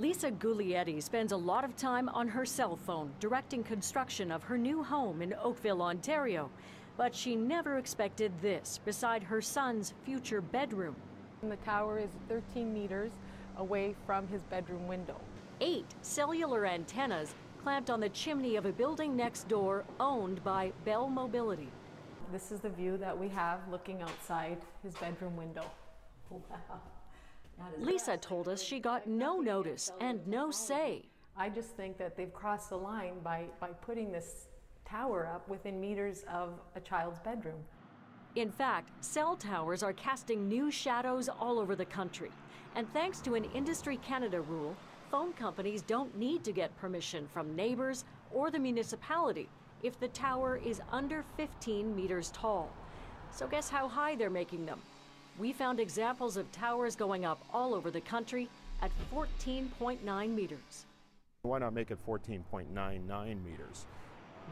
Lisa Guglietti spends a lot of time on her cell phone directing construction of her new home in Oakville, Ontario. But she never expected this beside her son's future bedroom. The tower is 13 meters away from his bedroom window. 8 cellular antennas clamped on the chimney of a building next door owned by Bell Mobility. This is the view that we have looking outside his bedroom window. Wow. Lisa told us she got no notice and no say. I just think that they've crossed the line by putting this tower up within meters of a child's bedroom. In fact, cell towers are casting new shadows all over the country. And thanks to an Industry Canada rule, phone companies don't need to get permission from neighbors or the municipality if the tower is under 15 meters tall. So guess how high they're making them? We found examples of towers going up all over the country at 14.9 meters. Why not make it 14.99 meters?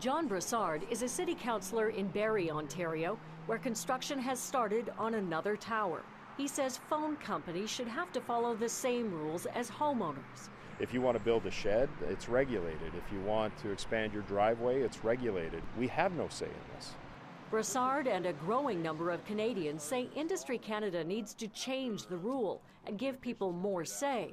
John Brassard is a city councillor in Barrie, Ontario, where construction has started on another tower. He says phone companies should have to follow the same rules as homeowners. If you want to build a shed, it's regulated. If you want to expand your driveway, it's regulated. We have no say in this. Brassard and a growing number of Canadians say Industry Canada needs to change the rule and give people more say.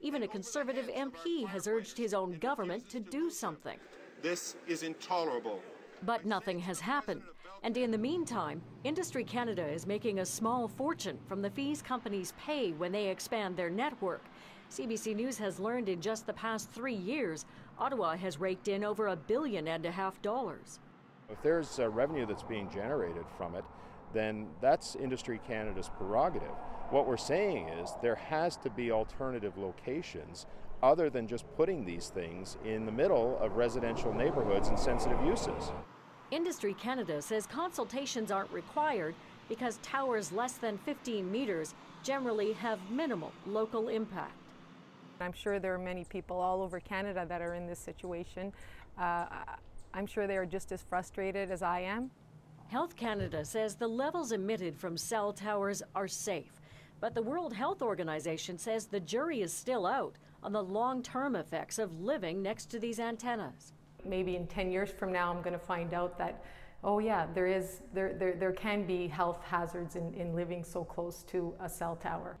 Even a Conservative MP has urged his own government to do something. This is intolerable. But nothing has happened. And in the meantime, Industry Canada is making a small fortune from the fees companies pay when they expand their network. CBC News has learned in just the past 3 years, Ottawa has raked in over $1.5 billion. If there's revenue that's being generated from it, then that's Industry Canada's prerogative. What we're saying is there has to be alternative locations other than just putting these things in the middle of residential neighborhoods and sensitive uses. Industry Canada says consultations aren't required because towers less than 15 meters generally have minimal local impact. I'm sure there are many people all over Canada that are in this situation. I'm sure they are just as frustrated as I am. Health Canada says the levels emitted from cell towers are safe, but the World Health Organization says the jury is still out on the long-term effects of living next to these antennas. Maybe in 10 years from now, I'm going to find out that, oh yeah, there can be health hazards in living so close to a cell tower.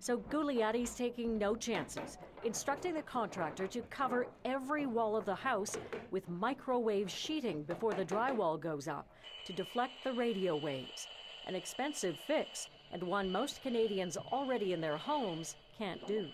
So Guglietti's taking no chances, instructing the contractor to cover every wall of the house with microwave sheeting before the drywall goes up to deflect the radio waves. An expensive fix, and one most Canadians already in their homes can't do.